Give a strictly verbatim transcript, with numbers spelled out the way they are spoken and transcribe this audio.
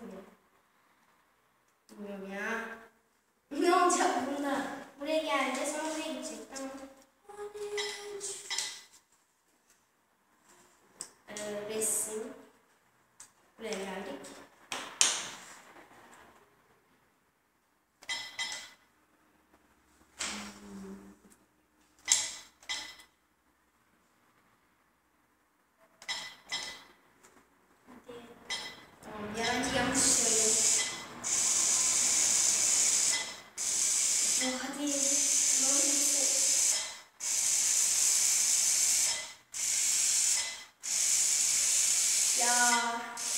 bunu. Bilmiyorum ya. Ne olacak bunda? Buraya geleceğiz ama buraya gidecek. Tamam. Ee, resim. Buraya geldik. Ya